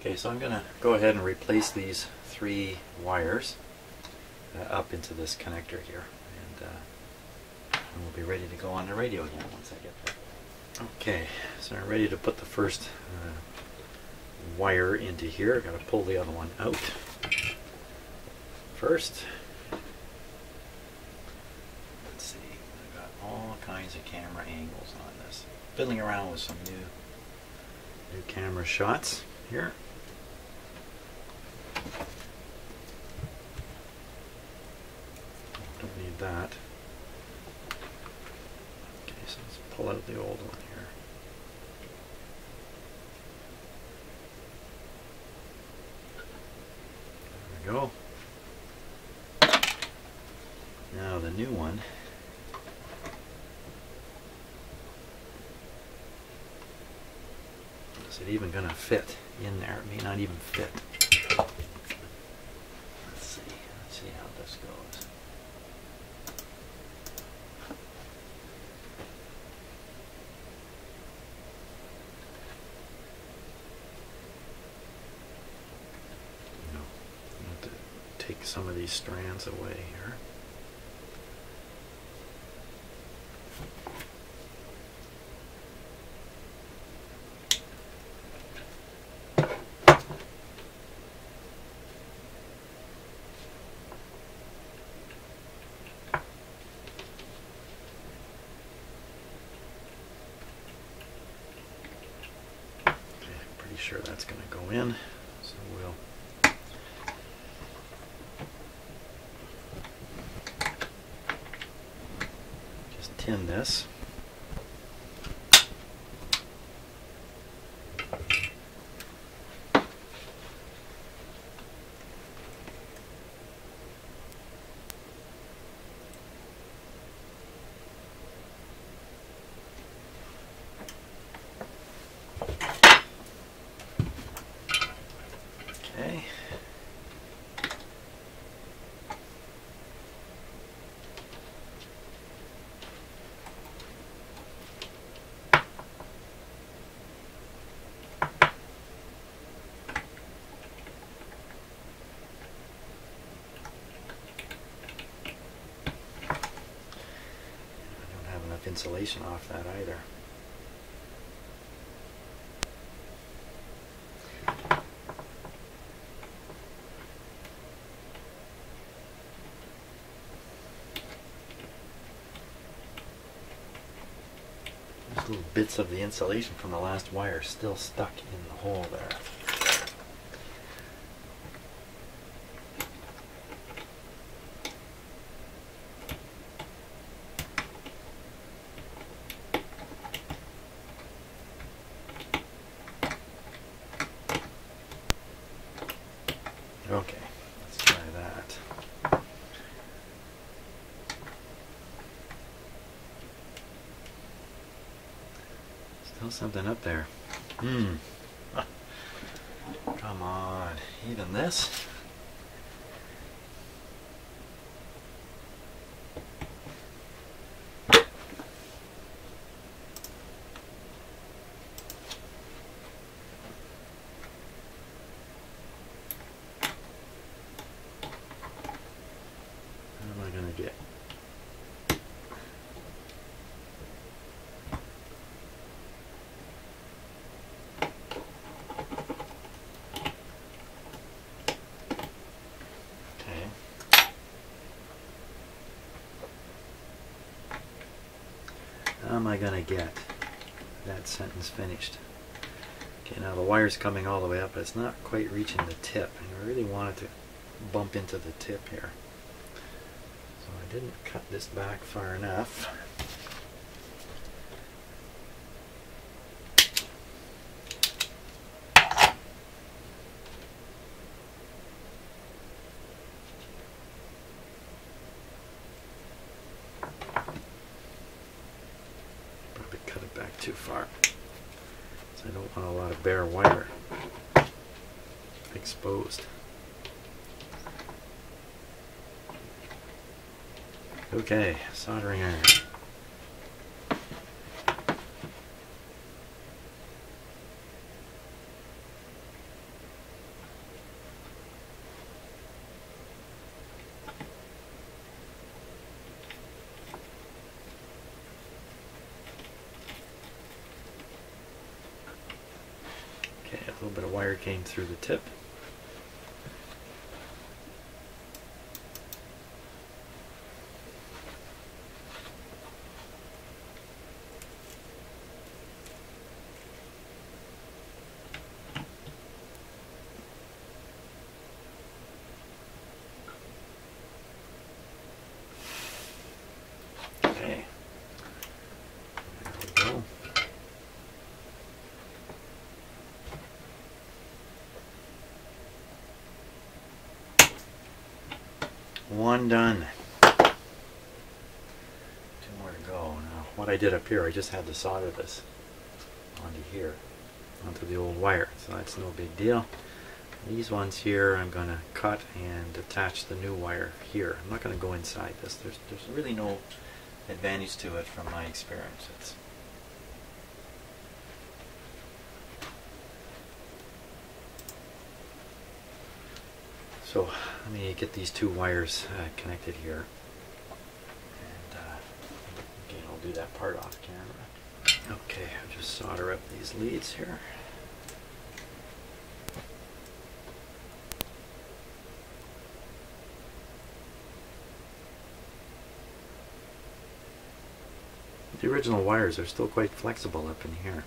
Okay, so I'm going to go ahead and replace these three wires up into this connector here, and we'll be ready to go on the radio again once I get there. Okay, so I'm ready to put the first wire into here. I've got to pull the other one out first. Let's see, I've got all kinds of camera angles on this. Fiddling around with some new camera shots here. Don't need that. Okay, so let's pull out the old one here. There we go. Now the new one. Is it even going to fit in there? It may not even fit. Let's see how this goes. No, I have to take some of these strands away here. Sure that's going to go in, so we'll just tin this. Insulation off that either. There's little bits of the insulation from the last wire still stuck in the hole there. Okay, let's try that. Still something up there. Come on, even this? Am I going to get that sentence finished? Okay, now the wire's coming all the way up, but it's not quite reaching the tip, and I really wanted to bump into the tip here. So I didn't cut this back far enough. Too far. So I don't want a lot of bare wire exposed. Okay, soldering iron. A little bit of wire came through the tip. One done. Two more to go. Now, what I did up here, I just had to solder this onto here, onto the old wire, so that's no big deal. These ones here I'm going to cut and attach the new wire here. I'm not going to go inside this. There's really no advantage to it from my experience. So let me get these two wires connected here, and again, I'll do that part off camera. Okay, I'll just solder up these leads here. The original wires are still quite flexible up in here.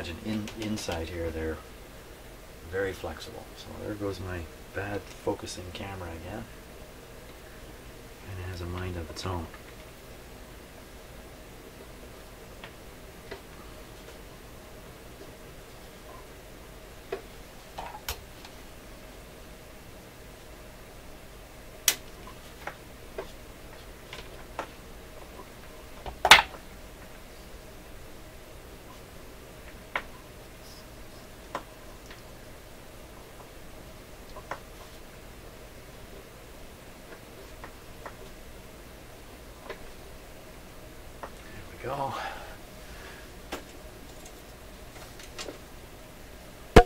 Imagine inside here they're very flexible. So there goes my bad focusing camera again, and it has a mind of its own. Go. Okay,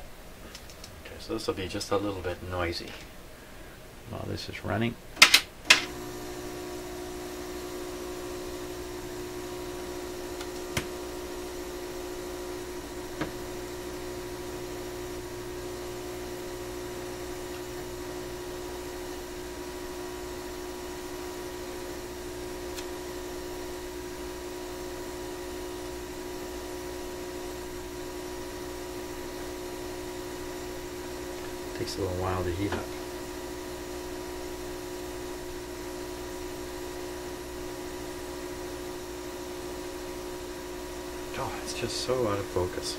so this will be just a little bit noisy while this is running. Takes a little while to heat up. Oh, it's just so out of focus.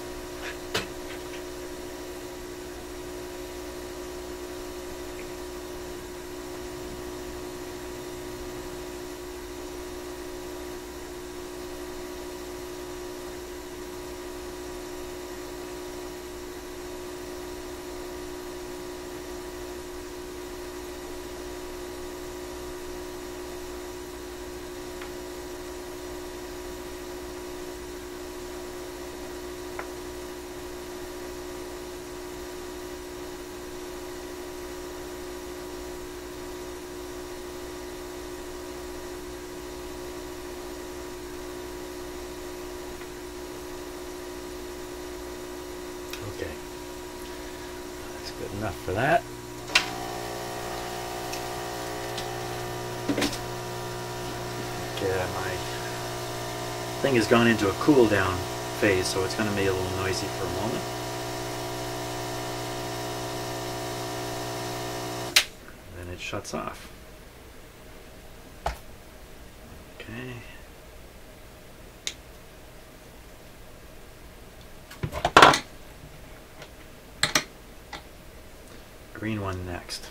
Good enough for that. Yeah, my thing has gone into a cool down phase, so it's going to be a little noisy for a moment. And then it shuts off. Okay. Green one next.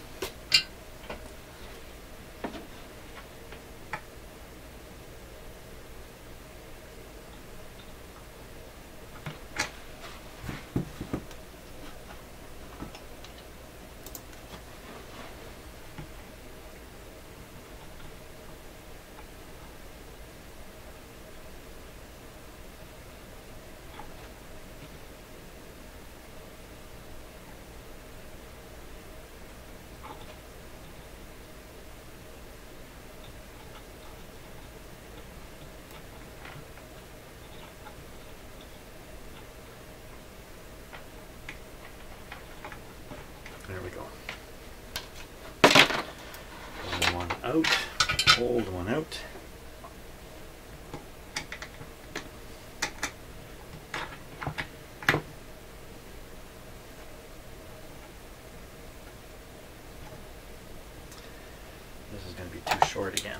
out, old one out. This is going to be too short again.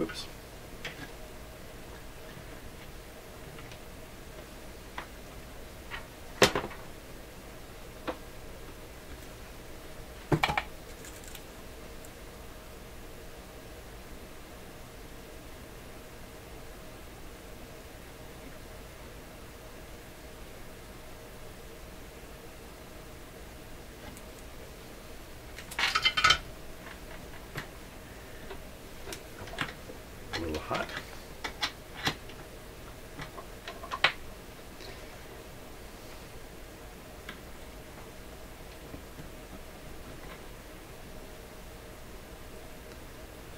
Oops. Hot.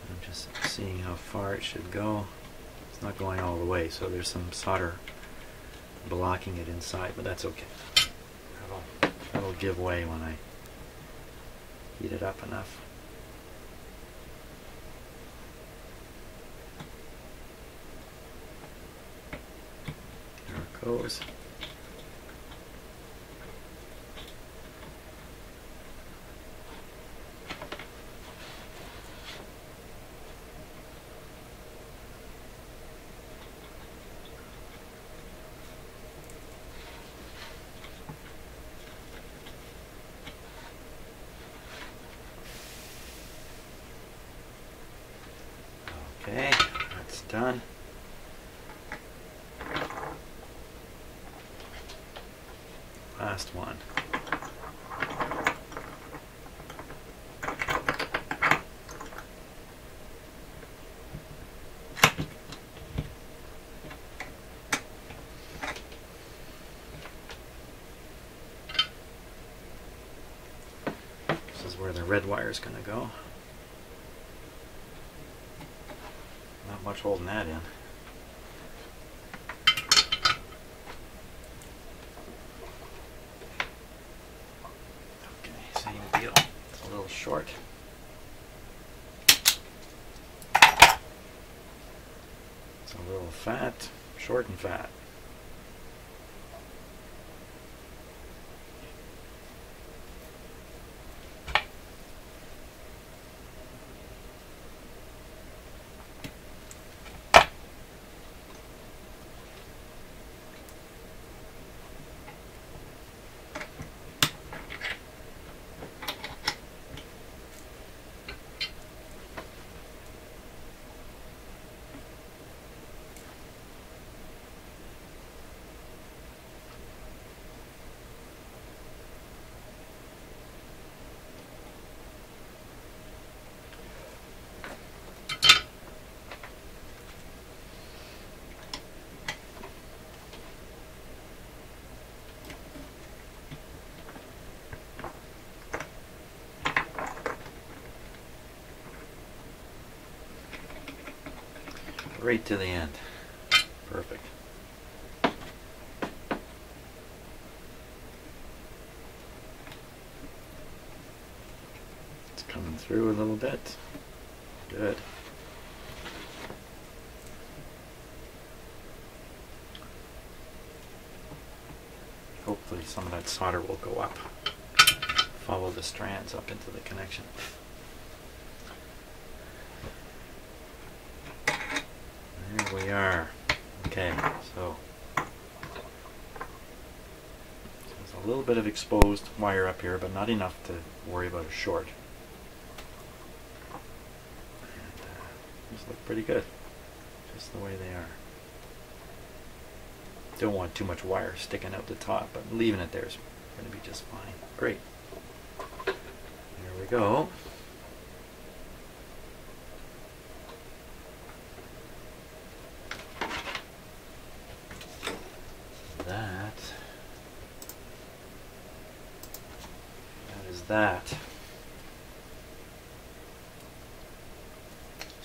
I'm just seeing how far it should go. It's not going all the way, so there's some solder blocking it inside, but that's okay. That'll give way when I heat it up enough. Goes. Okay, that's done. Last one. This is where the red wire is going to go. Not much holding that in. Short. It's a little fat, short and fat. Right to the end. Perfect. It's coming through a little bit. Good. Hopefully some of that solder will go up. Follow the strands up into the connection. There we are. Okay, so there's a little bit of exposed wire up here, but not enough to worry about a short. And, these look pretty good, just the way they are. Don't want too much wire sticking out the top, but leaving it there is going to be just fine. Great. There we go. that.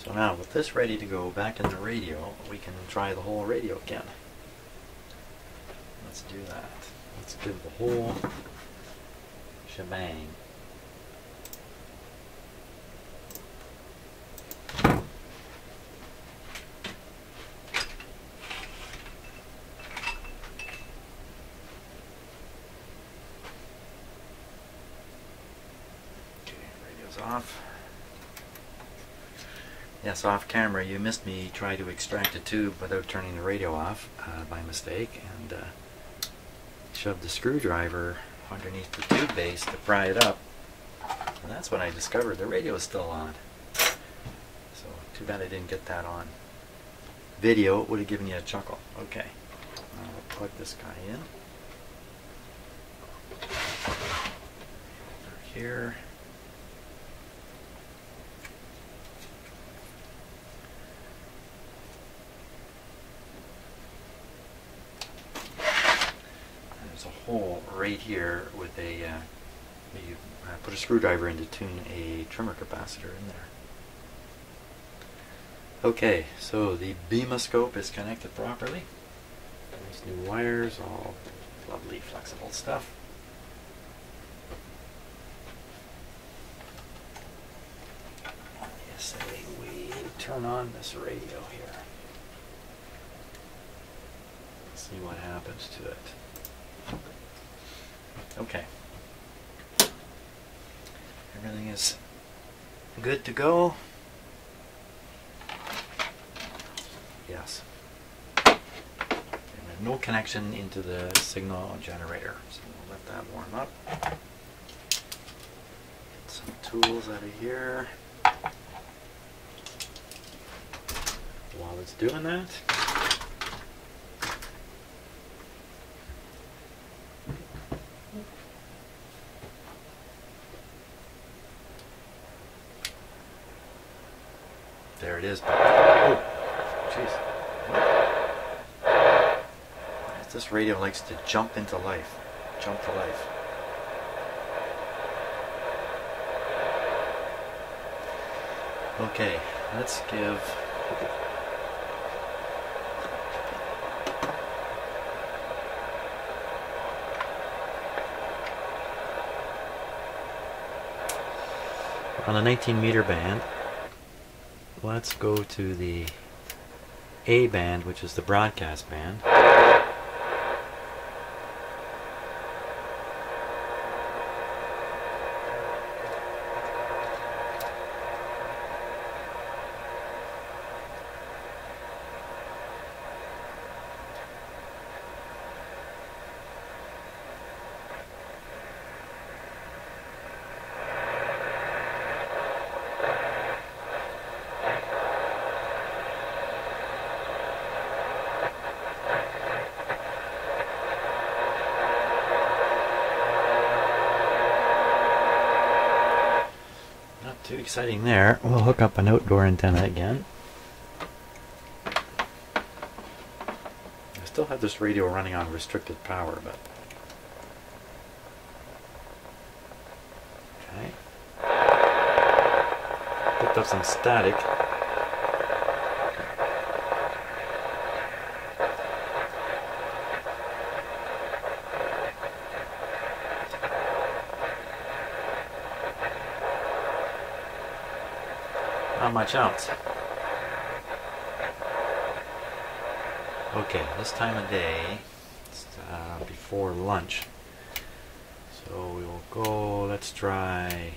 So now with this ready to go back in the radio, we can try the whole radio again. Let's do that. Let's give the whole shebang. Off. Yes, off camera, you missed me try to extract a tube without turning the radio off by mistake, and shoved the screwdriver underneath the tube base to pry it up, and that's when I discovered the radio is still on. So too bad I didn't get that on video. It would have given you a chuckle. Okay, I'll plug this guy in over here. Hole right here with a you put a screwdriver in to tune a trimmer capacitor in there. Okay, so the Beam-a-Scope is connected properly. Nice new wires, all lovely flexible stuff. Yes, we turn on this radio here. Let's see what happens to it. Okay, everything is good to go. Yes, and no connection into the signal generator, so we'll let that warm up. Get some tools out of here. While it's doing that, there it is. Oh, jeez. This radio likes to jump into life. Jump to life. Okay, let's give on the 19-meter band. Let's go to the A band, which is the broadcast band. Too exciting there. We'll hook up an outdoor antenna again. I still have this radio running on restricted power, but okay. Picked up some static. Not much else. Okay, this time of day, it's before lunch. So we will go. Let's try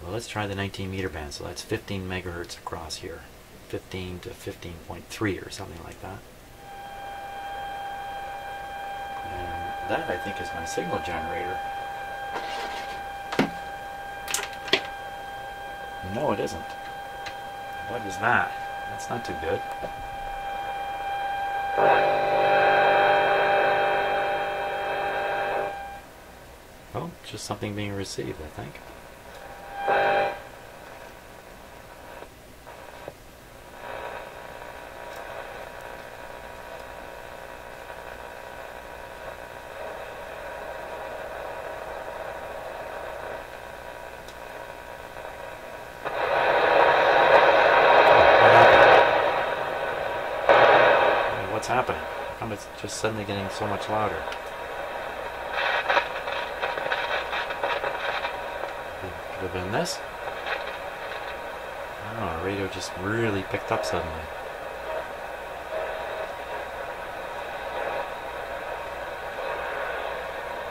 the 19-meter band. So that's 15 megahertz across here, 15 to 15.3 or something like that. And that I think is my signal generator. No, it isn't. What is that? That's not too good. Oh, just something being received, I think. what's happening? How come it's just suddenly getting so much louder? Could have been this. I don't know, the radio just really picked up suddenly.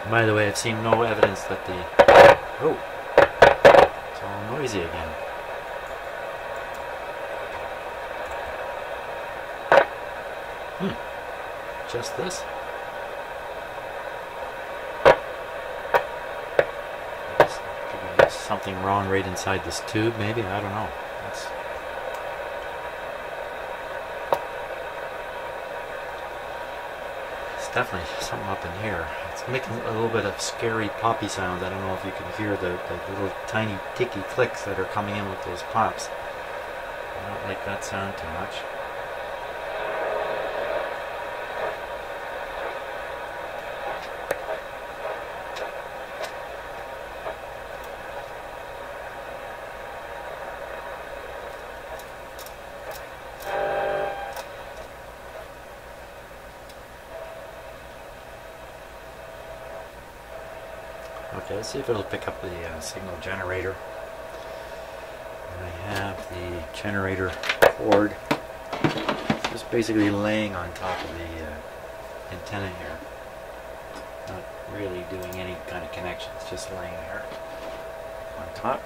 By the way, I've seen no evidence that the... Oh! It's all noisy again. Hmm. Just this? There's something wrong right inside this tube, maybe? I don't know. That's... Definitely something up in here. It's making a little bit of scary poppy sounds. I don't know if you can hear the little tiny ticky clicks that are coming in with those pops. I don't like that sound too much. Let's see if it'll pick up the signal generator. And I have the generator cord just basically laying on top of the antenna here. Not really doing any kind of connections, just laying there on top.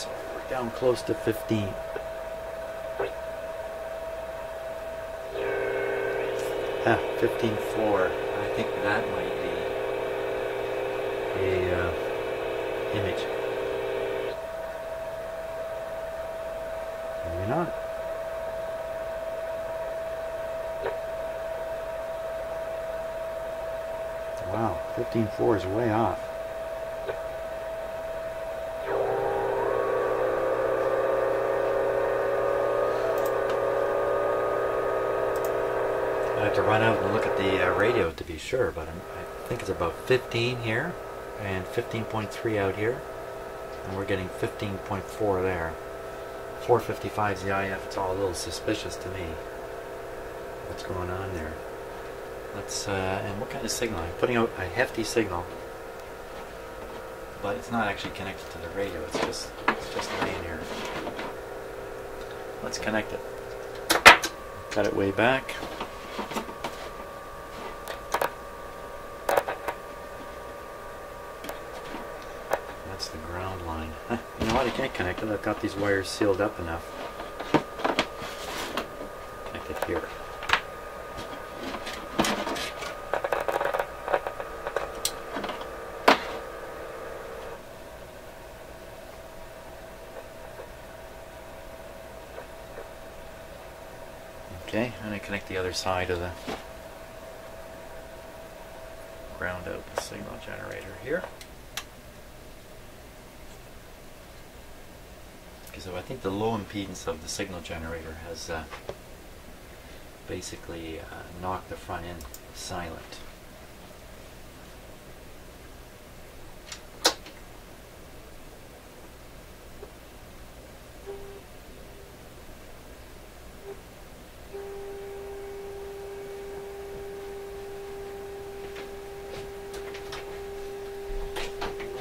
So we're down close to 15. Ah, 15.4. I think that might be a image. Maybe not. Wow, 15.4 is way off. I have to run out and look at the radio to be sure, but I think it's about 15 here and 15.3 out here, and we're getting 15.4 there. 455 is the IF. It's all a little suspicious to me. What's going on there? Let's and what kind of signal? I'm putting out a hefty signal, but it's not actually connected to the radio. It's just laying here. Let's connect it. Cut it way back. That's the ground line. Huh, you know what? I can't connect it. I've got these wires sealed up enough. Connect it here. Okay, and I connect the other side of the ground out the signal generator here. So I think the low impedance of the signal generator has basically knocked the front end silent.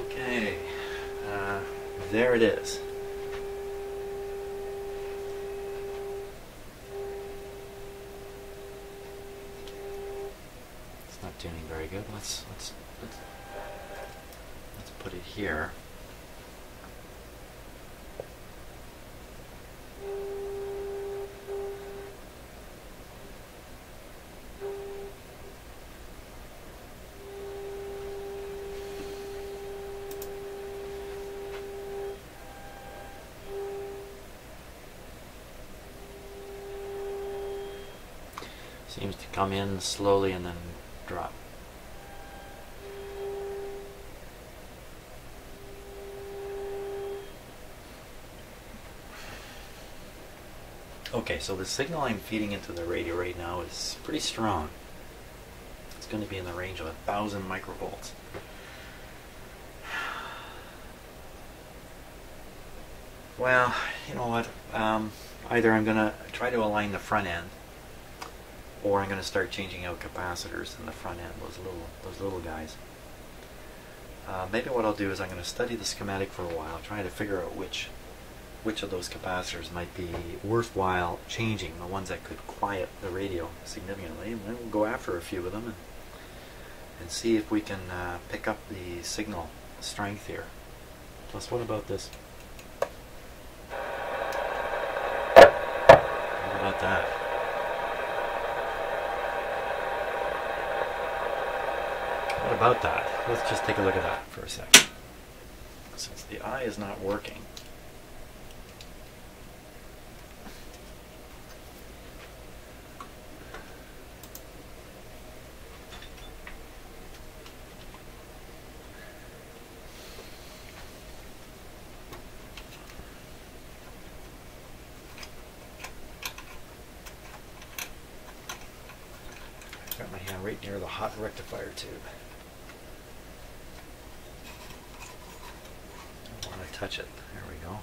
Okay, there it is. Very good. Let's put it here. Seems to come in slowly and then drop. Okay, so the signal I'm feeding into the radio right now is pretty strong. It's going to be in the range of 1,000 microvolts. Well, you know what, either I'm going to try to align the front end, or I'm going to start changing out capacitors in the front end, those little guys. Maybe what I'll do is I'm going to study the schematic for a while, trying to figure out which of those capacitors might be worthwhile changing, the ones that could quiet the radio significantly, and then we'll go after a few of them and see if we can pick up the signal strength here. Plus, what about this? What about that? What about that? Let's just take a look at that for a second. Since the eye is not working, right near the hot rectifier tube. I don't want to touch it. There we go.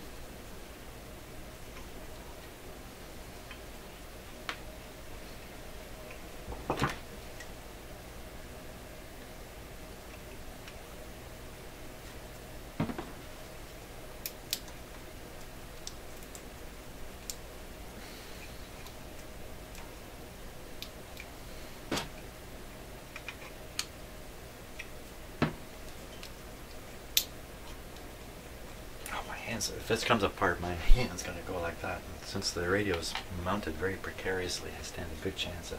If this comes apart, my hand's going to go like that. And since the radio is mounted very precariously, I stand a good chance that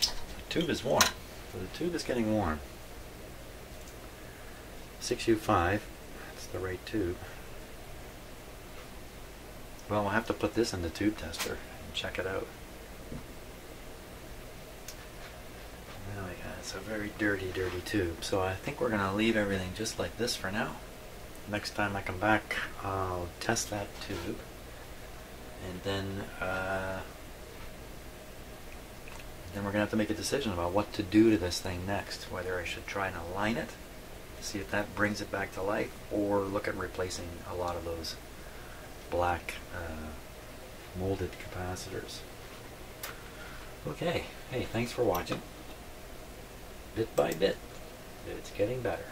the tube is warm. So the tube is getting warm. 6U5, that's the right tube. Well, we'll have to put this in the tube tester and check it out. Really, it's a very dirty, dirty tube. So I think we're going to leave everything just like this for now. Next time I come back, I'll test that tube, and then we're going to have to make a decision about what to do to this thing next, whether I should try and align it, see if that brings it back to life, or look at replacing a lot of those black molded capacitors. Okay, hey, thanks for watching. Bit by bit, it's getting better.